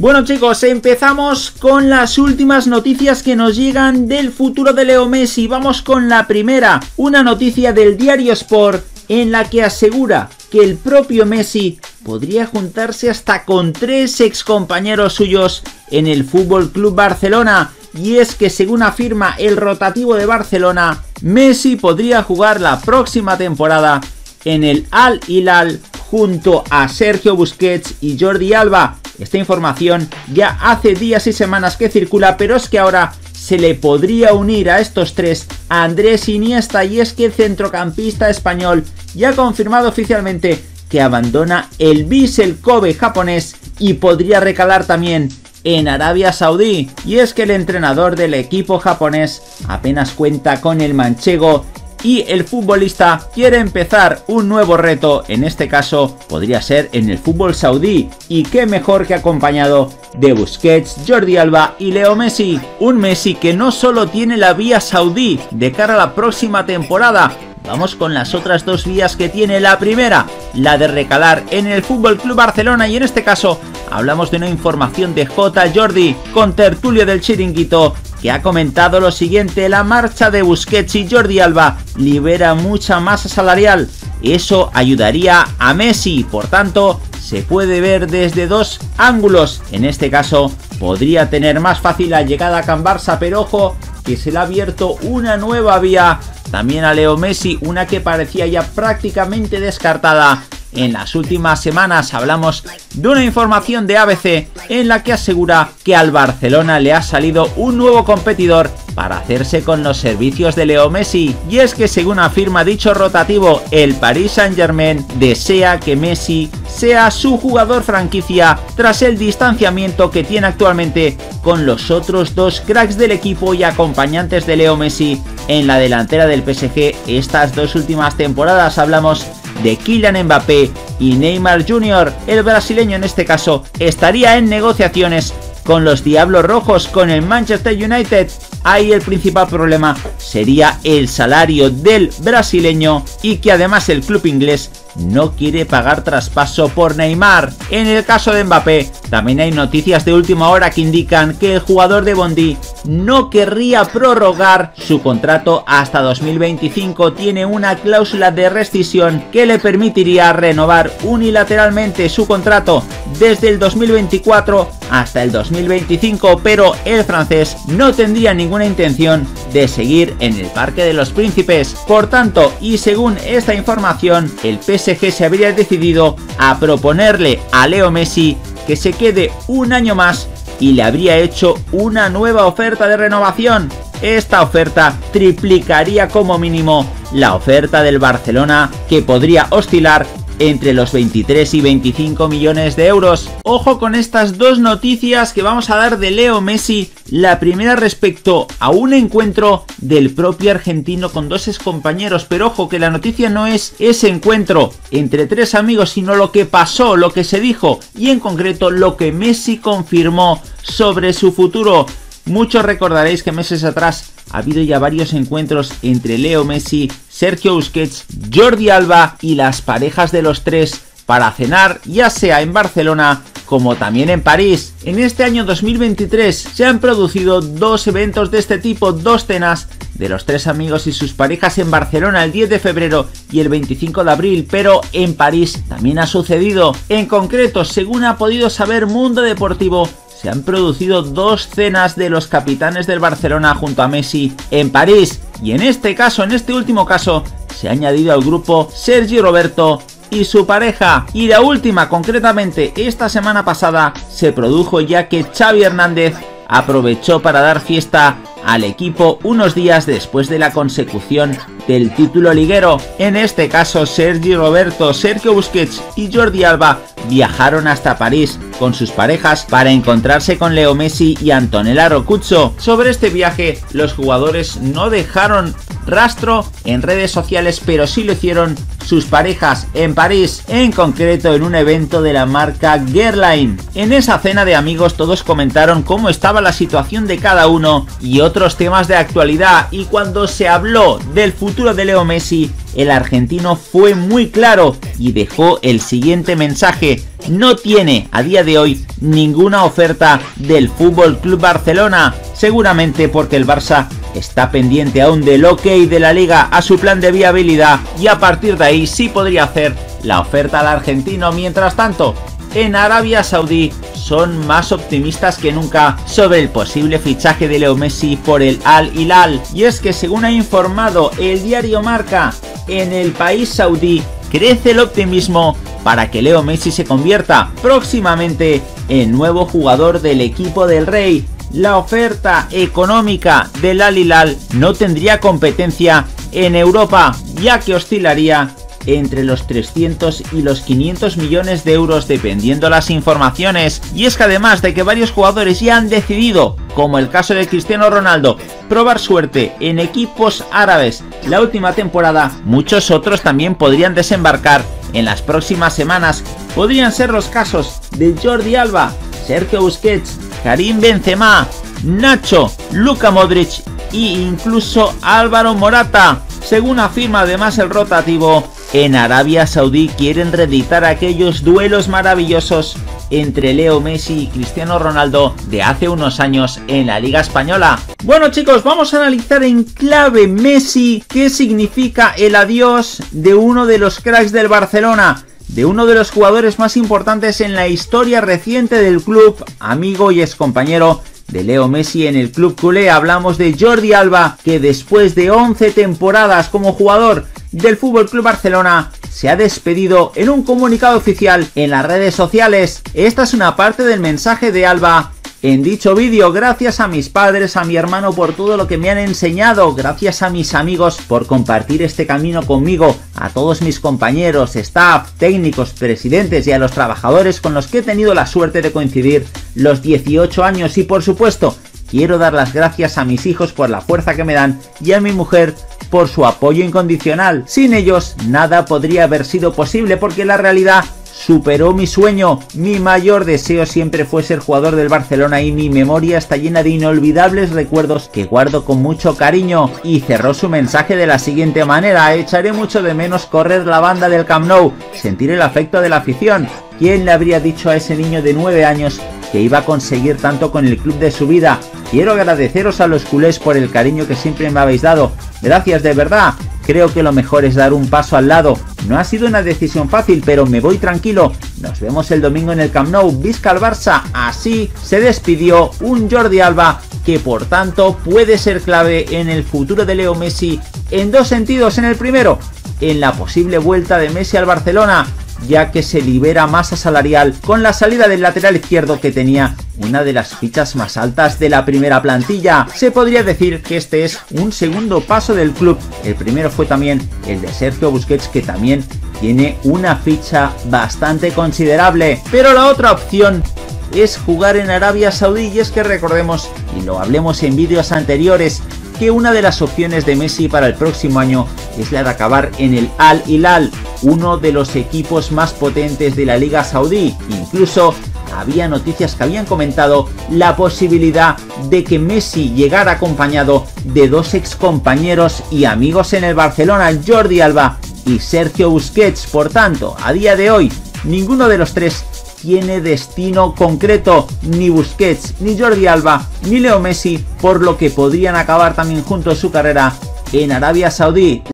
Bueno chicos, empezamos con las últimas noticias que nos llegan del futuro de Leo Messi. Vamos con la primera, una noticia del diario Sport en la que asegura que el propio Messi podría juntarse hasta con 3 excompañeros suyos en el Fútbol Club Barcelona. Y es que según afirma el rotativo de Barcelona, Messi podría jugar la próxima temporada en el Al-Hilal junto a Sergio Busquets y Jordi Alba. Esta información ya hace días y semanas que circula, pero es que ahora se le podría unir a estos tres a Andrés Iniesta, y es que el centrocampista español ya ha confirmado oficialmente que abandona el Vissel Kobe japonés y podría recalar también en Arabia Saudí. Y es que el entrenador del equipo japonés apenas cuenta con el manchego y el futbolista quiere empezar un nuevo reto, en este caso podría ser en el fútbol saudí, y qué mejor que acompañado de Busquets, Jordi Alba y Leo Messi. Un Messi que no solo tiene la vía saudí de cara a la próxima temporada. Vamos con las otras dos vías que tiene. La primera, la de recalar en el Fútbol Club Barcelona, y en este caso hablamos de una información de J. Jordi, con tertulio del Chiringuito, que ha comentado lo siguiente: la marcha de Busquets y Jordi Alba libera mucha masa salarial, eso ayudaría a Messi, por tanto se puede ver desde dos ángulos, en este caso podría tener más fácil la llegada a Can Barça, pero ojo que se le ha abierto una nueva vía también a Leo Messi, una que parecía ya prácticamente descartada en las últimas semanas. Hablamos de una información de ABC en la que asegura que al Barcelona le ha salido un nuevo competidor para hacerse con los servicios de Leo Messi, y es que según afirma dicho rotativo, el Paris Saint-Germain desea que Messi sea su jugador franquicia tras el distanciamiento que tiene actualmente con los otros dos cracks del equipo y acompañantes de Leo Messi en la delantera del PSG estas dos últimas temporadas. Hablamos de Kylian Mbappé y Neymar Jr. El brasileño en este caso estaría en negociaciones con los Diablos Rojos, con el Manchester United. Ahí el principal problema sería el salario del brasileño, y que además el club inglés no quiere pagar traspaso por Neymar. En el caso de Mbappé también hay noticias de última hora que indican que el jugador de Bondi no querría prorrogar su contrato hasta 2025. Tiene una cláusula de rescisión que le permitiría renovar unilateralmente su contrato desde el 2024 hasta el 2025, pero el francés no tendría ninguna intención de seguir en el Parque de los Príncipes. Por tanto, y según esta información, el PSG se habría decidido a proponerle a Leo Messi que se quede un año más y le habría hecho una nueva oferta de renovación. Esta oferta triplicaría como mínimo la oferta del Barcelona, que podría oscilar entre los 23 y 25 millones de euros. Ojo con estas dos noticias que vamos a dar de Leo Messi. La primera respecto a un encuentro del propio argentino con dos excompañeros, pero ojo que la noticia no es ese encuentro entre tres amigos, sino lo que pasó, lo que se dijo y en concreto lo que Messi confirmó sobre su futuro. Muchos recordaréis que meses atrás ha habido ya varios encuentros entre Leo Messi, Sergio Busquets, Jordi Alba y las parejas de los tres para cenar, ya sea en Barcelona como también en París. En este año 2023 se han producido dos eventos de este tipo, dos cenas de los tres amigos y sus parejas en Barcelona el 10 de febrero y el 25 de abril, pero en París también ha sucedido. En concreto, según ha podido saber Mundo Deportivo, se han producido dos cenas de los capitanes del Barcelona junto a Messi en París, y en este caso, en este último caso, se ha añadido al grupo Sergi Roberto y su pareja. Y la última, concretamente esta semana pasada, se produjo ya que Xavi Hernández aprovechó para dar fiesta al equipo unos días después de la consecución del título liguero. En este caso, Sergi Roberto, Sergio Busquets y Jordi Alba viajaron hasta París con sus parejas para encontrarse con Leo Messi y Antonella Roccuzzo. Sobre este viaje, los jugadores no dejaron rastro en redes sociales, pero sí lo hicieron sus parejas en París, en concreto en un evento de la marca Guerlain. En esa cena de amigos todos comentaron cómo estaba la situación de cada uno y otros temas de actualidad, y cuando se habló del futuro futuro de Leo Messi, el argentino fue muy claro y dejó el siguiente mensaje: no tiene a día de hoy ninguna oferta del FC Barcelona, seguramente porque el Barça está pendiente aún del ok de la liga a su plan de viabilidad, y a partir de ahí sí podría hacer la oferta al argentino. Mientras tanto, en Arabia Saudí son más optimistas que nunca sobre el posible fichaje de Leo Messi por el Al-Hilal, y es que, según ha informado el diario Marca, en el país saudí crece el optimismo para que Leo Messi se convierta próximamente en nuevo jugador del equipo del Rey. La oferta económica del Al-Hilal no tendría competencia en Europa, ya que oscilaría entre los 300 y los 500 millones de euros dependiendo las informaciones, y es que además de que varios jugadores ya han decidido, como el caso de Cristiano Ronaldo, probar suerte en equipos árabes la última temporada, muchos otros también podrían desembarcar en las próximas semanas. Podrían ser los casos de Jordi Alba, Sergio Busquets, Karim Benzema, Nacho, Luka Modric e incluso Álvaro Morata. Según afirma además el rotativo, en Arabia Saudí quieren reeditar aquellos duelos maravillosos entre Leo Messi y Cristiano Ronaldo de hace unos años en la Liga Española. Bueno, chicos, vamos a analizar en clave Messi qué significa el adiós de uno de los cracks del Barcelona, de uno de los jugadores más importantes en la historia reciente del club, amigo y excompañero de Leo Messi en el club culé. Hablamos de Jordi Alba, que después de 11 temporadas como jugador del FC Barcelona se ha despedido en un comunicado oficial en las redes sociales. Esta es una parte del mensaje de Alba en dicho vídeo: gracias a mis padres, a mi hermano por todo lo que me han enseñado, gracias a mis amigos por compartir este camino conmigo, a todos mis compañeros, staff, técnicos, presidentes y a los trabajadores con los que he tenido la suerte de coincidir los 18 años, y por supuesto quiero dar las gracias a mis hijos por la fuerza que me dan y a mi mujer por su apoyo incondicional. Sin ellos nada podría haber sido posible, porque la realidad superó mi sueño. Mi mayor deseo siempre fue ser jugador del Barcelona y mi memoria está llena de inolvidables recuerdos que guardo con mucho cariño. Y cerró su mensaje de la siguiente manera: echaré mucho de menos correr la banda del Camp Nou, sentir el afecto de la afición. ¿Quién le habría dicho a ese niño de 9 años que iba a conseguir tanto con el club de su vida? Quiero agradeceros a los culés por el cariño que siempre me habéis dado. Gracias de verdad. Creo que lo mejor es dar un paso al lado. No ha sido una decisión fácil, pero me voy tranquilo. Nos vemos el domingo en el Camp Nou. Visca al Barça. Así se despidió un Jordi Alba que, por tanto, puede ser clave en el futuro de Leo Messi en dos sentidos. En el primero, en la posible vuelta de Messi al Barcelona, ya que se libera masa salarial con la salida del lateral izquierdo, que tenía una de las fichas más altas de la primera plantilla. Se podría decir que este es un segundo paso del club. El primero fue también el de Sergio Busquets, que también tiene una ficha bastante considerable. Pero la otra opción es jugar en Arabia Saudí, y es que recordemos, y lo hablemos en vídeos anteriores, que una de las opciones de Messi para el próximo año es la de acabar en el Al-Hilal, uno de los equipos más potentes de la Liga Saudí. Incluso había noticias que habían comentado la posibilidad de que Messi llegara acompañado de dos excompañeros y amigos en el Barcelona, Jordi Alba y Sergio Busquets. Por tanto, a día de hoy, ninguno de los tres tiene destino concreto, ni Busquets, ni Jordi Alba, ni Leo Messi, por lo que podrían acabar también juntos su carrera en Arabia Saudí.